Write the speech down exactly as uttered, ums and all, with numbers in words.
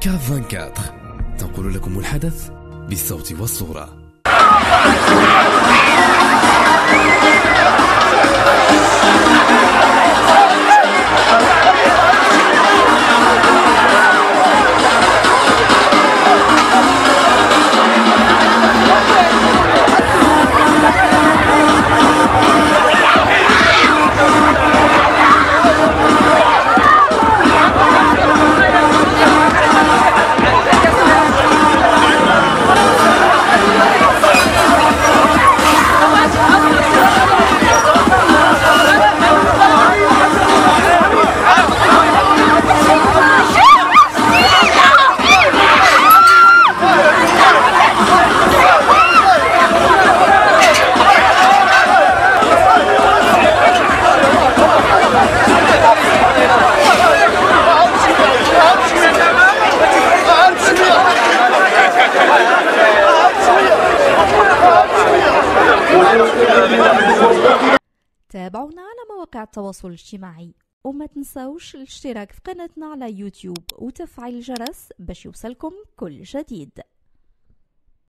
كاب أربعة وعشرين تنقل لكم الحدث بالصوت والصورة. تابعونا على مواقع التواصل الاجتماعي وما تنساوش الاشتراك في قناتنا على يوتيوب وتفعيل الجرس باش يوصلكم كل جديد.